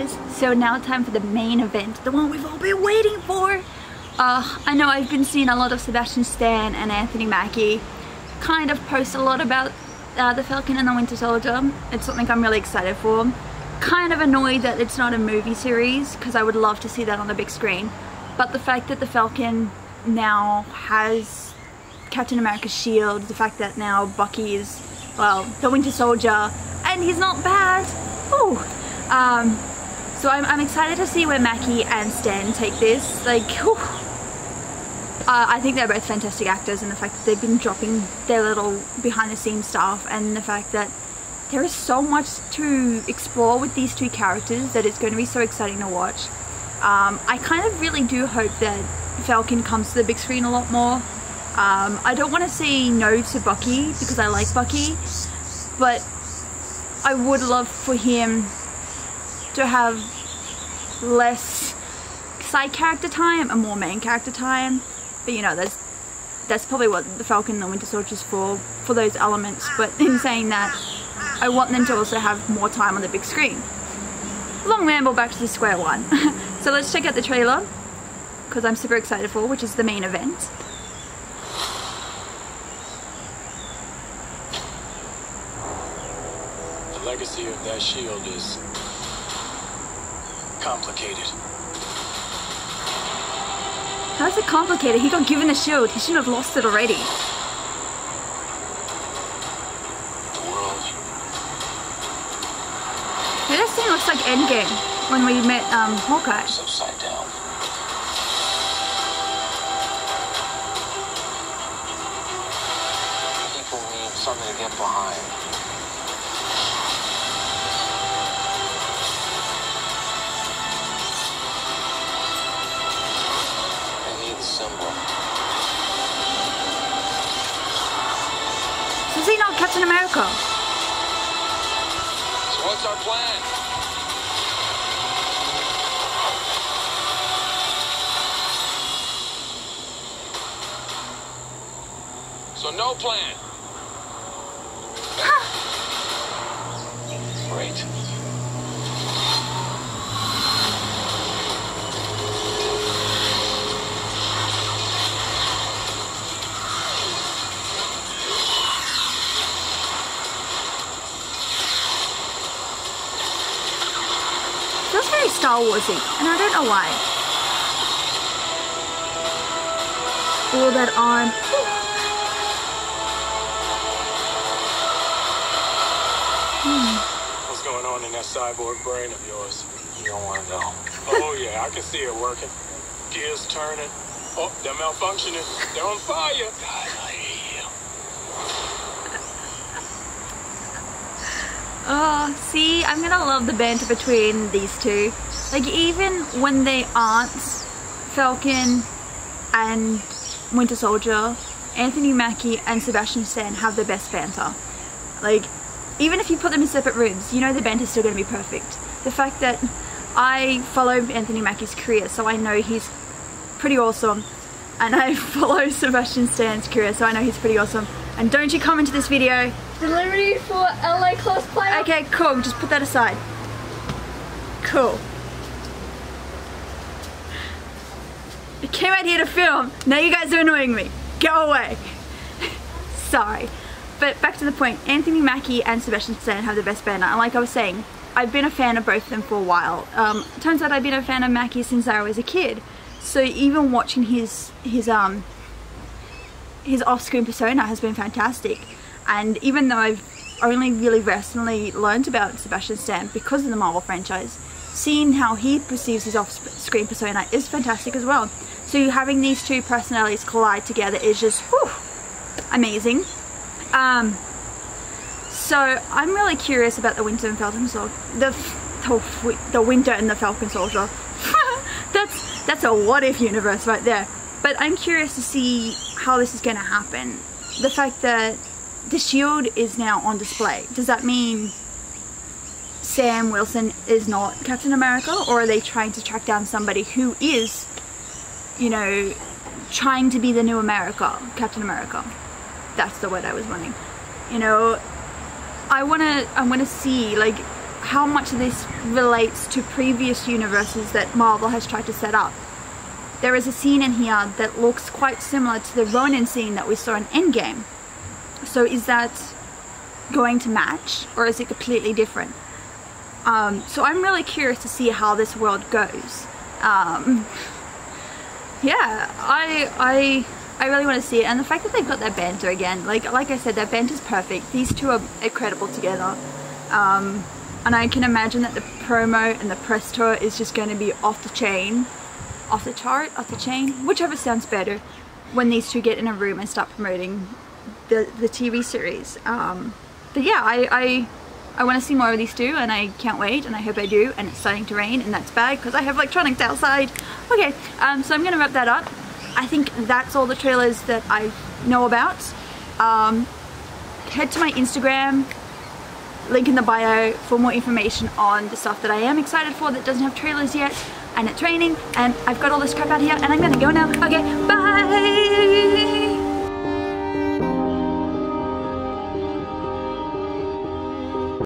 guys, so now time for the main event, the one we've all been waiting for. I know I've been seeing a lot of Sebastian Stan and Anthony Mackie kind of post a lot about The Falcon and the Winter Soldier. It's something I'm really excited for. Kind of annoyed that it's not a movie series because I would love to see that on the big screen. But the fact that The Falcon now has Captain America's shield, the fact that now Bucky is, well, the Winter Soldier, and he's not bad. Ooh. So I'm excited to see where Mackie and Stan take this. Like, I think they're both fantastic actors, and the fact that they've been dropping their little behind the scenes stuff, and the fact that there is so much to explore with these two characters that it's going to be so exciting to watch. I kind of really do hope that Falcon comes to the big screen a lot more. I don't want to say no to Bucky because I like Bucky, but I would love for him to have less side character time and more main character time. But you know, that's probably what the Falcon and the Winter Soldier is for those elements. But in saying that, I want them to also have more time on the big screen. Long ramble back to the square one. So let's check out the trailer, because I'm super excited for, which is the main event. The legacy of that shield is complicated. How's it complicated? He got given the shield. He should have lost it already. The world. Yeah, this thing looks like Endgame when we met Hawkeye. It's upside down. People need something to get behind. Is he not Captain America? So what's our plan? So no plan. Huh. Great. Feels very Star Wars-y, and I don't know why. All that arm. What's going on in that cyborg brain of yours? You don't want to know. Oh yeah, I can see it working. Gears turning. Oh, they're malfunctioning. They're on fire. God, I hate you. Oh, see, I'm gonna love the banter between these two. Like, even when they aren't Falcon and Winter Soldier, Anthony Mackie and Sebastian Stan have the best banter. Like, even if you put them in separate rooms, you know the banter's still gonna be perfect. The fact that I follow Anthony Mackie's career, so I know he's pretty awesome, and I follow Sebastian Stan's career, so I know he's pretty awesome. And don't you comment to this video. Delivery for LA cosplay. Okay, cool. Just put that aside. Cool. I came out here to film. Now you guys are annoying me. Go away. Sorry. But back to the point. Anthony Mackie and Sebastian Stan have the best banter. And like I was saying, I've been a fan of both of them for a while. Turns out I've been a fan of Mackie since I was a kid. So even watching his off-screen persona has been fantastic. And even though I've only really recently learned about Sebastian Stan because of the Marvel franchise, seeing how he perceives his off-screen persona is fantastic as well. So having these two personalities collide together is just, whew, amazing. So I'm really curious about the Winter and Falcon Soldier. The Winter and the Falcon Soldier. That's a what-if universe right there. But I'm curious to see how this is going to happen. The fact that the shield is now on display. Does that mean Sam Wilson is not Captain America? Or are they trying to track down somebody who is, you know, trying to be the new America, Captain America? That's the word I was wanting. You know, I want to see, like, how much this relates to previous universes that Marvel has tried to set up. There is a scene in here that looks quite similar to the Ronin scene that we saw in Endgame. So is that going to match, or is it completely different? So I'm really curious to see how this world goes. Yeah, I really want to see it, and the fact that they've got that banter again, like I said, that banter's perfect. These two are incredible together, and I can imagine that the promo and the press tour is just going to be off the chain, off the chart, off the chain, whichever sounds better, when these two get in a room and start promoting the TV series. But yeah, I want to see more of these two, and I can't wait, and I hope I do. And it's starting to rain, and that's bad because I have electronics outside. Okay, so I'm going to wrap that up. I think that's all the trailers that I know about. Head to my Instagram, link in the bio, for more information on the stuff that I am excited for that doesn't have trailers yet, and it's raining, and I've got all this crap out here, and I'm going to go now. Okay, bye!